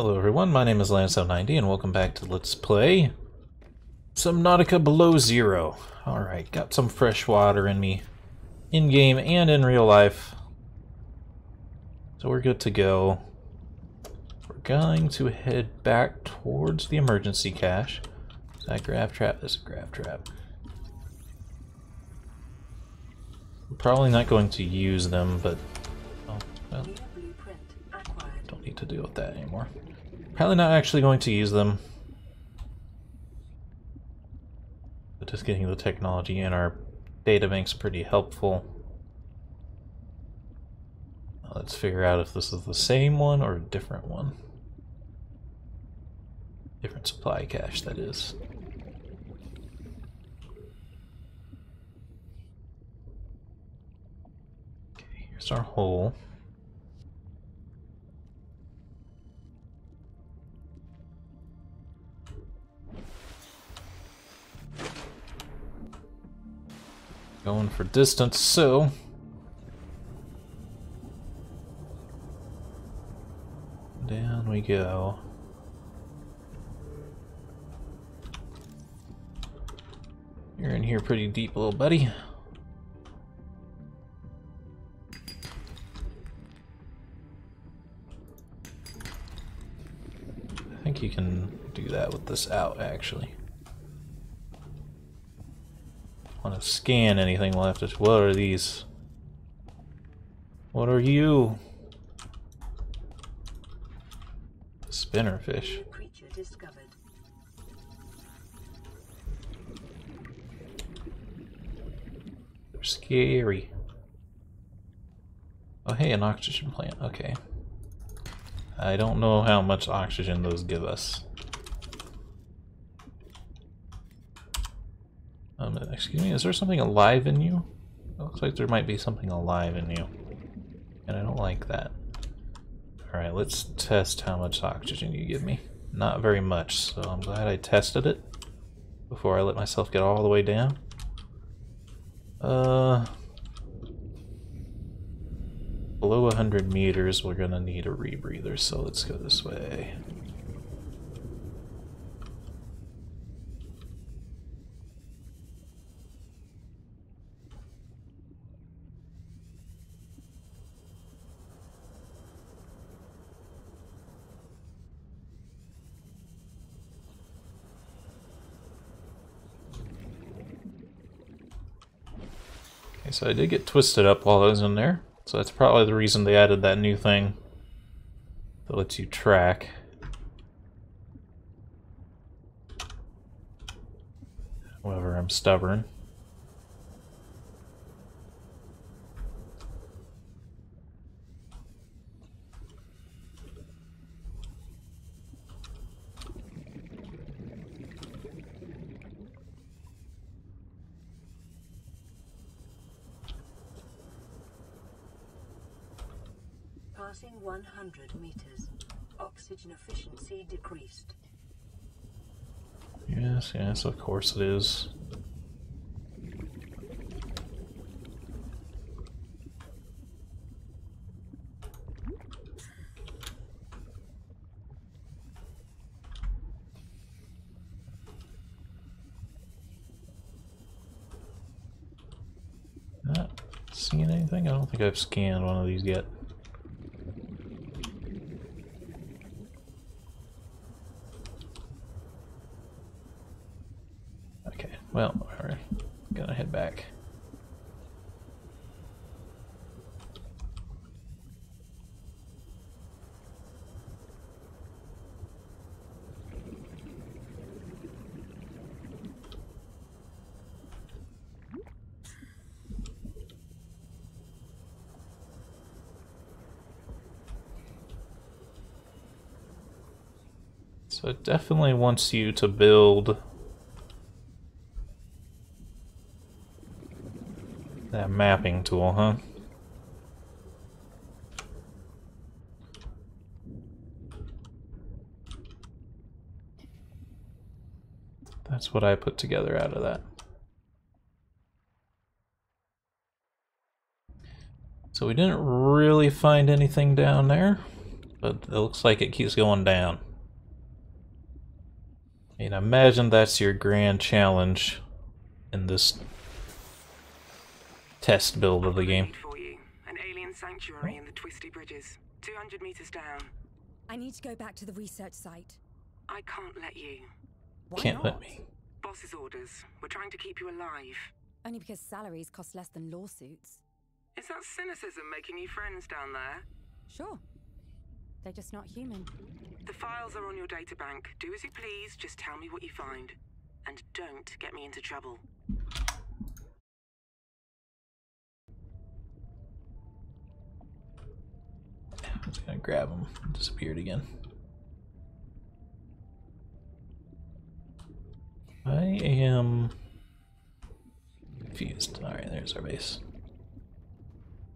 Hello everyone, my name is Lanceo90 and welcome back to Let's Play Subnautica Below Zero. Alright, got some fresh water in me, in game and in real life. So we're good to go. We're going to head back towards the emergency cache. Is that Grav Trap? That's a Grav Trap. I'm probably not going to use them, but... oh, well, don't need to deal with that anymore. Probably not actually going to use them. But just getting the technology in our databank's pretty helpful. Now let's figure out if this is the same one or a different one. Different supply cache, that is. Okay, here's our hole. Going for distance, so down we go. You're in here pretty deep, little buddy. I think you can do that with this out, actually. Want to scan anything, we'll have to... what are these? What are you? Spinnerfish. They're scary. Oh hey, an oxygen plant, okay. I don't know how much oxygen those give us. Excuse me, is there something alive in you? It looks like there might be something alive in you. And I don't like that. Alright, let's test how much oxygen you give me. Not very much, so I'm glad I tested it before I let myself get all the way down. Below 100 meters, we're gonna need a rebreather, so let's go this way. So I did get twisted up while I was in there, so that's probably the reason they added that new thing that lets you track. However, I'm stubborn. Passing 100 meters. Oxygen efficiency decreased. Yes, yes, of course it is. Not seeing anything? I don't think I've scanned one of these yet. Well, alright, I'm gonna head back. So it definitely wants you to build that mapping tool, huh? That's what I put together out of that. So we didn't really find anything down there. but it looks like it keeps going down. I mean, I imagine that's your grand challenge in this test build of the game. For you, an alien sanctuary in the Twisty Bridges, 200 meters down. I need to go back to the research site. I can't let you. Why can't not? Let me. Boss's orders. We're trying to keep you alive. Only because salaries cost less than lawsuits. Is that cynicism making you friends down there? Sure. They're just not human. The files are on your data bank. Do as you please, just tell me what you find. And don't get me into trouble. I'm just gonna grab him. Disappeared again. I am confused. Alright, there's our base.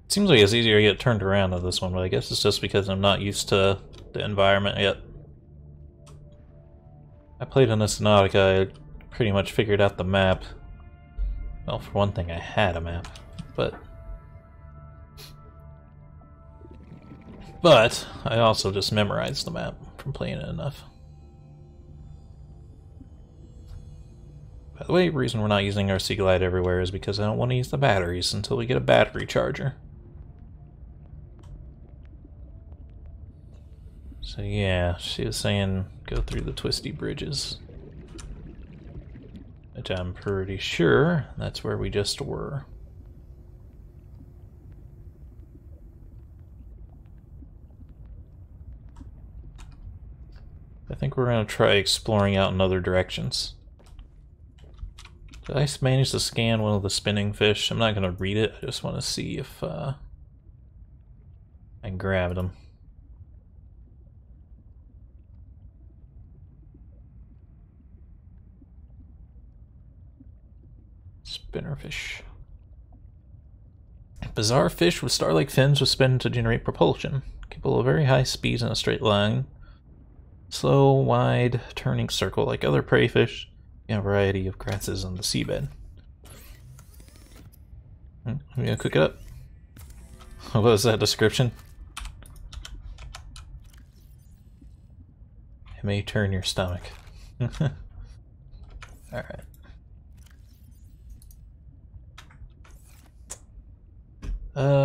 It seems like it's easier to get turned around on this one, but I guess it's just because I'm not used to the environment yet. I played on this Subnautica, I pretty much figured out the map. Well, for one thing, I had a map, but I also just memorized the map from playing it enough. By the way, the reason we're not using our Sea Glide everywhere is because I don't want to use the batteries until we get a battery charger. So yeah, she was saying go through the Twisty Bridges. Which I'm pretty sure that's where we just were. I think we're going to try exploring out in other directions. Did I manage to scan one of the spinning fish? I'm not going to read it, I just want to see if I grabbed them. Spinnerfish. A bizarre fish with star-like fins with spin to generate propulsion. Capable of very high speeds in a straight line. Slow, wide, turning circle like other prey fish. A variety of grasses on the seabed. I'm gonna cook it up. What was that description? It may turn your stomach. Alright.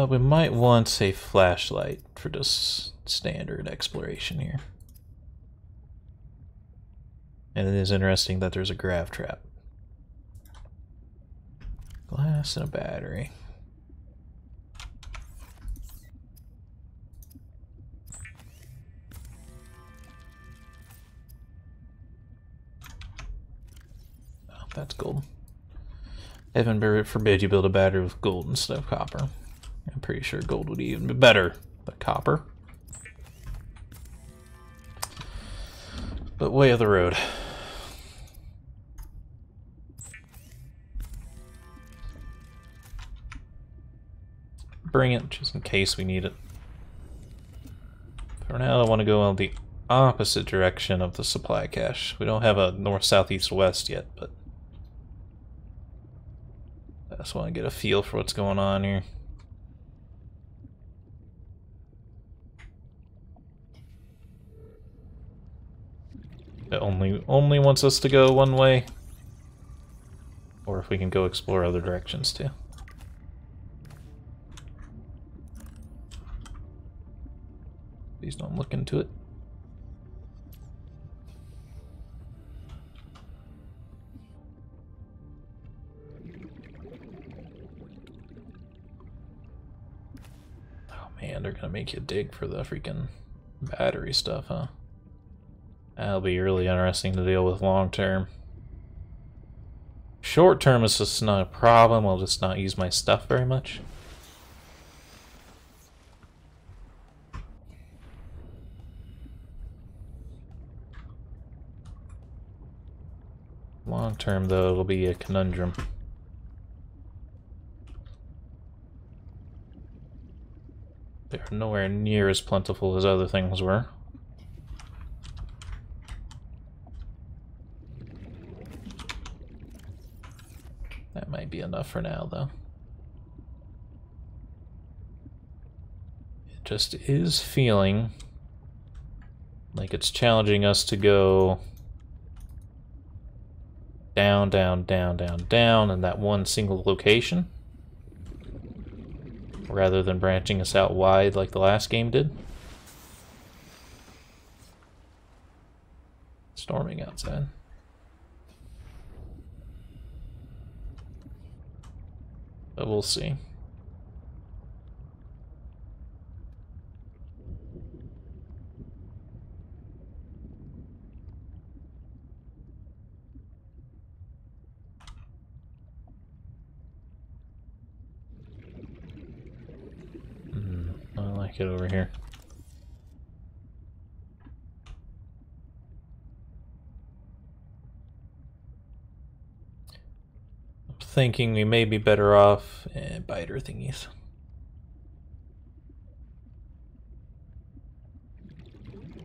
We might want a flashlight for just standard exploration here. And it is interesting that there's a grav trap. Glass and a battery. Oh, that's gold. Heaven forbid you build a battery with gold instead of copper. I'm pretty sure gold would even be better than copper. But way of the road. Bring it, just in case we need it. For now, I want to go in the opposite direction of the supply cache. We don't have a north, south, east, west yet, but I just want to get a feel for what's going on here. It only wants us to go one way, or if we can go explore other directions too. Please don't look into it. Oh man, they're gonna make you dig for the freaking battery stuff, huh? That'll be really interesting to deal with long term. Short term is just not a problem, I'll just not use my stuff very much. Long term though, it'll be a conundrum. They're nowhere near as plentiful as other things were. That might be enough for now, though. It just is feeling Like it's challenging us to go down, down, down, down, down in that one single location, rather than branching us out wide like the last game did. Storming outside. But we'll see. I like it over here. Thinking we may be better off biter thingies.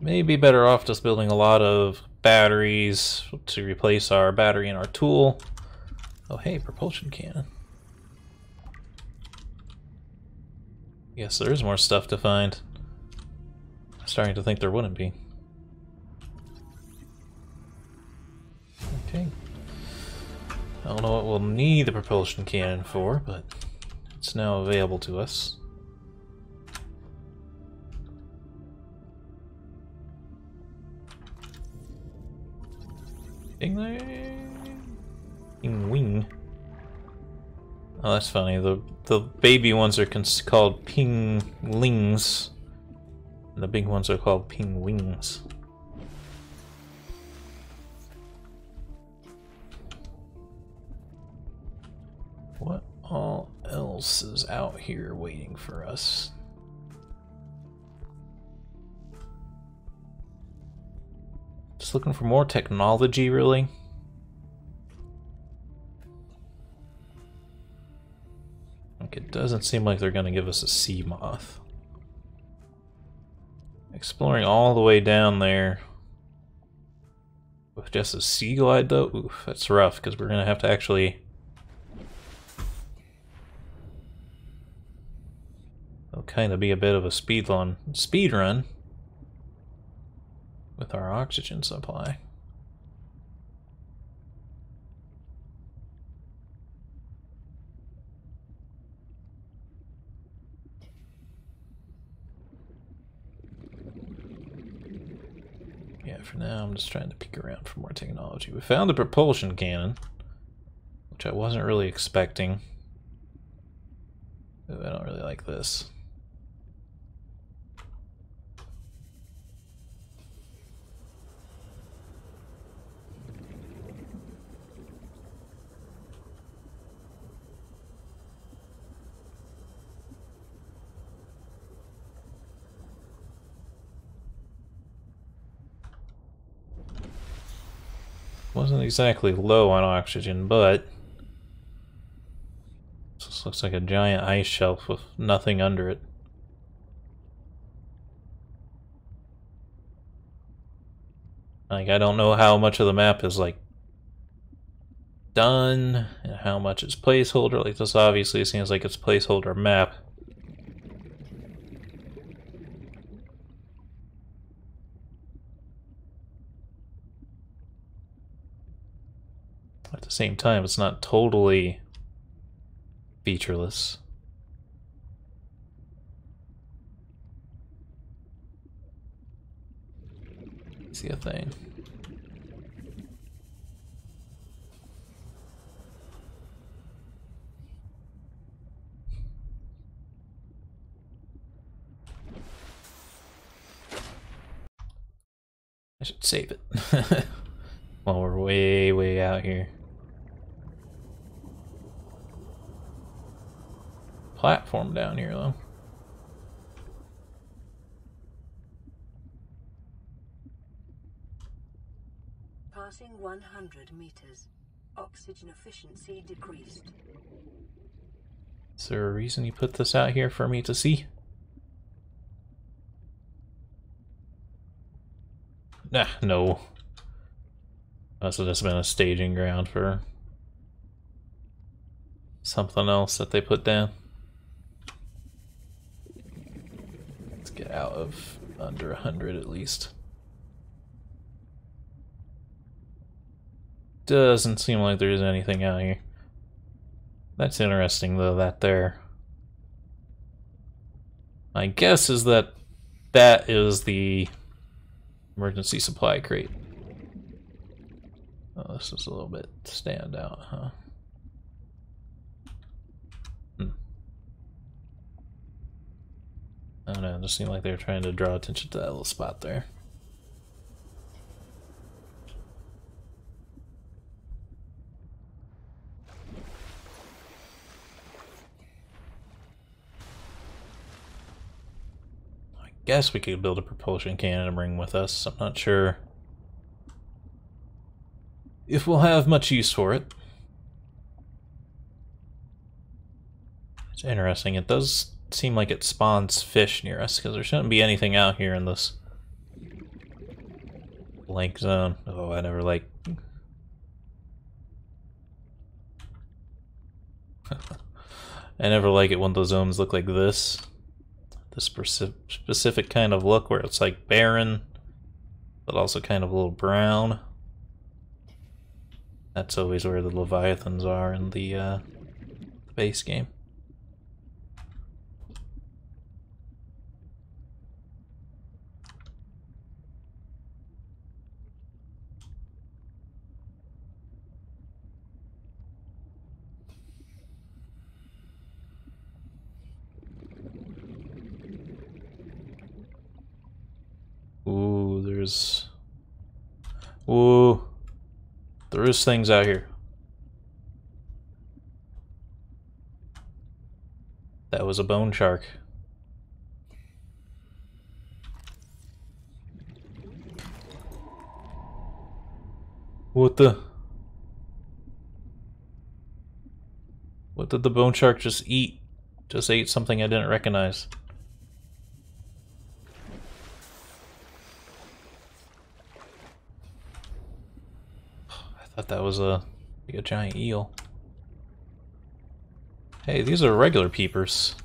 Maybe better off just building a lot of batteries to replace our battery and our tool. Oh hey, propulsion cannon. Yes, there is more stuff to find. I'm starting to think there wouldn't be. Okay. I don't know what we'll need the propulsion cannon for, but it's now available to us. Ping-wing. Oh, that's funny. The baby ones are called pinglings, and the big ones are called pingwings. What all else is out here waiting for us? Just looking for more technology, really. Like, it doesn't seem like they're gonna give us a sea moth. Exploring all the way down there with just a sea glide, though? Oof, that's rough, because we're gonna have to actually... It'll kind of be a bit of a speed run with our oxygen supply. Yeah, for now I'm just trying to peek around for more technology. We found the propulsion cannon, which I wasn't really expecting. Ooh, I don't really like this. Wasn't exactly low on oxygen, but this looks like a giant ice shelf with nothing under it. Like, I don't know how much of the map is like done and how much is placeholder. Like, this obviously seems like it's placeholder map. At the same time, it's not totally featureless. See a thing. I should save it while we're way out here. Platform down here, though. Passing 100 meters. Oxygen efficiency decreased. Is there a reason you put this out here for me to see? Nah, no. Must have just been a staging ground for something else that they put down. Get out of under 100 at least. Doesn't seem like there's anything out here. That's interesting though, that there. My guess is that that is the emergency supply crate. Oh, this is a little bit standout, huh? I don't know, it just seemed like they were trying to draw attention to that little spot there. I guess we could build a propulsion cannon and bring with us. I'm not sure if we'll have much use for it. It's interesting, it does seem like it spawns fish near us, because there shouldn't be anything out here in this blank zone. Oh, I never like... I never like it when those zones look like this. This specific kind of look where it's like barren, but also kind of a little brown. That's always where the Leviathans are in the base game. Ooh, there's... Ooh. There is things out here. That was a bone shark. What the... What did the bone shark just eat? Just ate something I didn't recognize. I thought that was like a giant eel. Hey, these are regular peepers.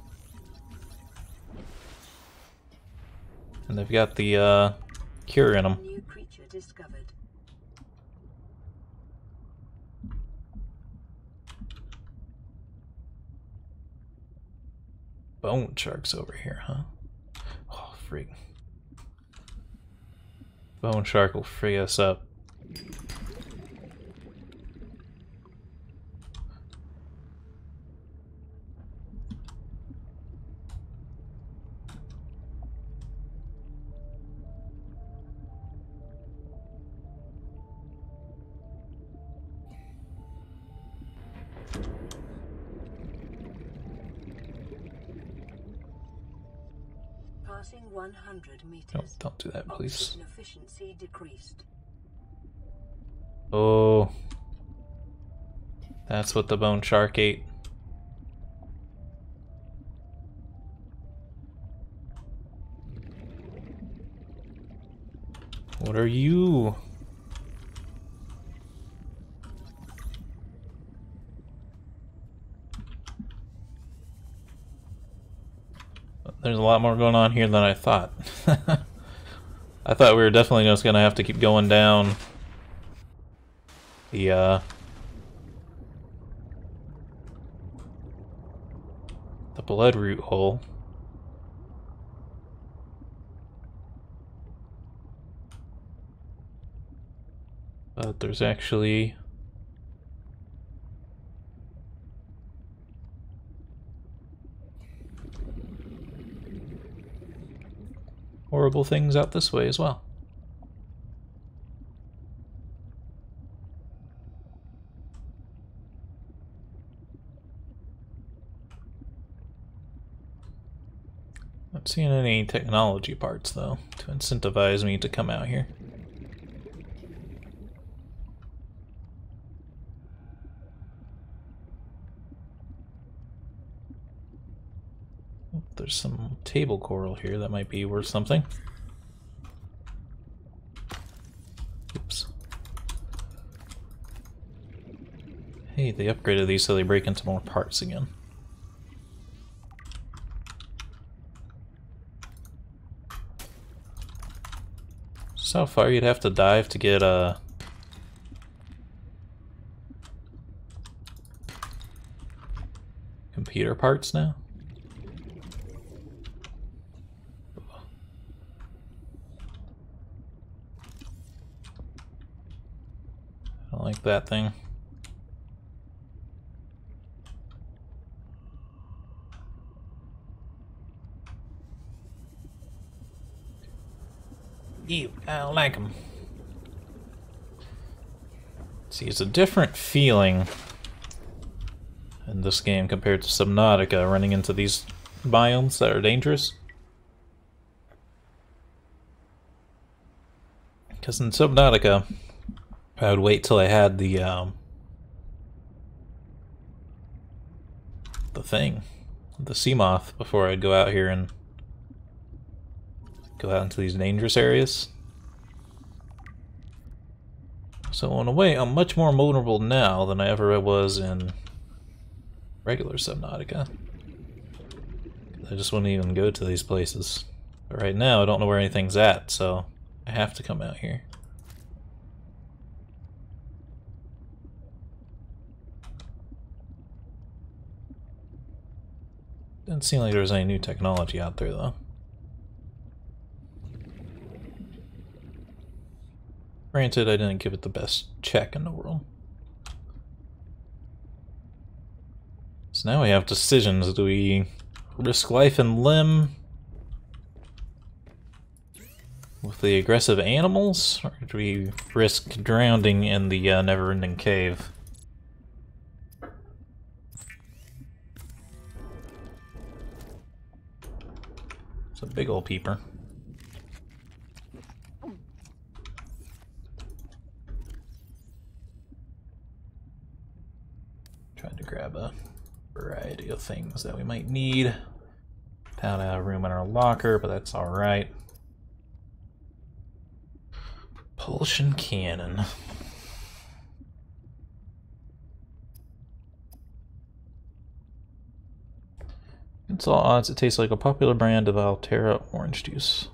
And they've got the cure in them. New creature discovered. Bone sharks over here, huh? Oh, freak. Bone shark will free us up. Passing 100 meters. No, don't do that, please. Oxygen efficiency decreased. Oh, that's what the bone shark ate. What are you? There's a lot more going on here than I thought. I thought we were definitely just gonna have to keep going down the bloodroot hole. But there's actually horrible things out this way as well. Not seeing any technology parts though to incentivize me to come out here. There's some table coral here that might be worth something. Oops. Hey, they upgraded these so they break into more parts again. So far you'd have to dive to get computer parts now? I don't like that thing. Ew, I don't like them. See, it's a different feeling in this game compared to Subnautica, running into these biomes that are dangerous. Because in Subnautica, I would wait till I had the thing, the Sea Moth, before I'd go out here and go out into these dangerous areas. So in a way, I'm much more vulnerable now than I ever was in regular Subnautica. I just wouldn't even go to these places. But right now, I don't know where anything's at, so I have to come out here. Doesn't seem like there's any new technology out there, though. Granted, I didn't give it the best check in the world. So now we have decisions. Do we risk life and limb with the aggressive animals, or do we risk drowning in the never-ending cave? It's a big old peeper. Grab a variety of things that we might need. Found out of room in our locker, but that's alright. Propulsion cannon. It's all odds, it tastes like a popular brand of Alterra orange juice.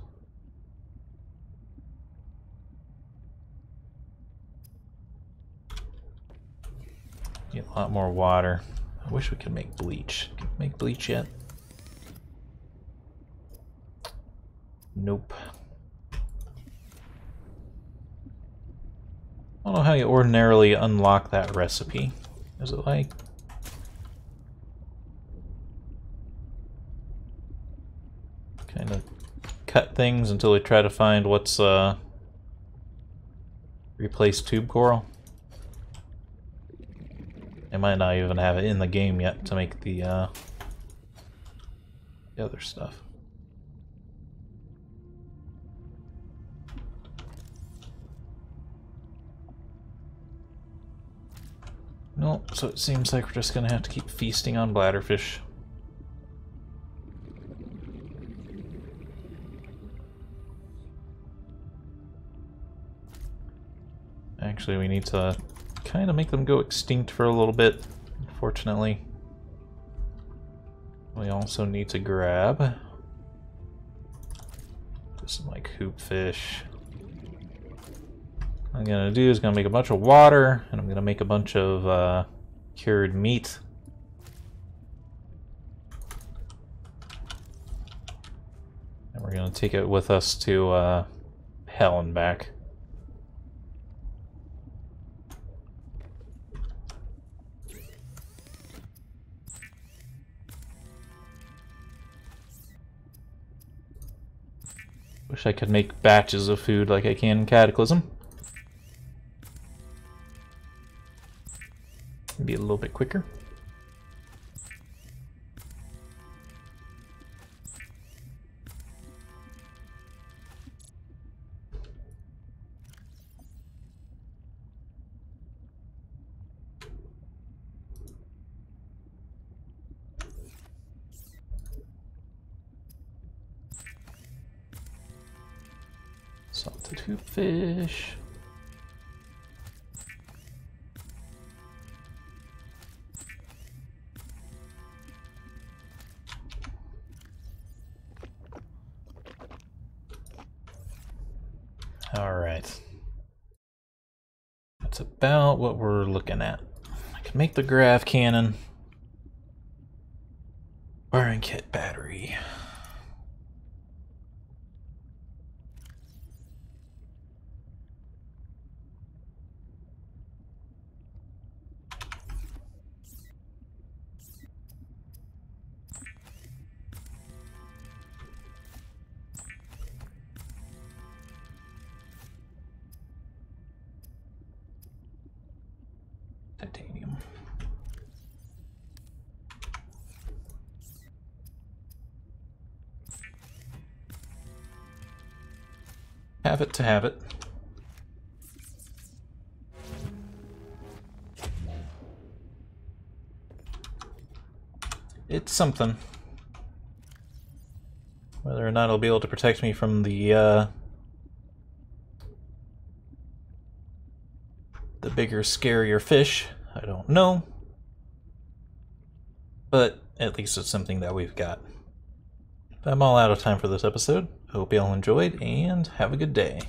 Get a lot more water. I wish we could make bleach. Can we make bleach yet? Nope. I don't know how you ordinarily unlock that recipe. Is it like... kind of cut things until we try to find what's replace tube coral? I might not even have it in the game yet to make the other stuff. Nope, so it seems like we're just gonna have to keep feasting on bladderfish. Actually, we need to kind of make them go extinct for a little bit, unfortunately. We also need to grab some like hoop fish. What I'm gonna do is gonna make a bunch of water, and I'm gonna make a bunch of cured meat. And we're gonna take it with us to hell and back. Wish I could make batches of food like I can in Cataclysm. Be a little bit quicker. Salted hoop fish. All right, that's about what we're looking at. I can make the grav cannon. Wiring kit, battery. Have it to have it. It's something. Whether or not it'll be able to protect me from the bigger, scarier fish, I don't know. But at least it's something that we've got. I'm all out of time for this episode. Hope y'all enjoyed, and have a good day.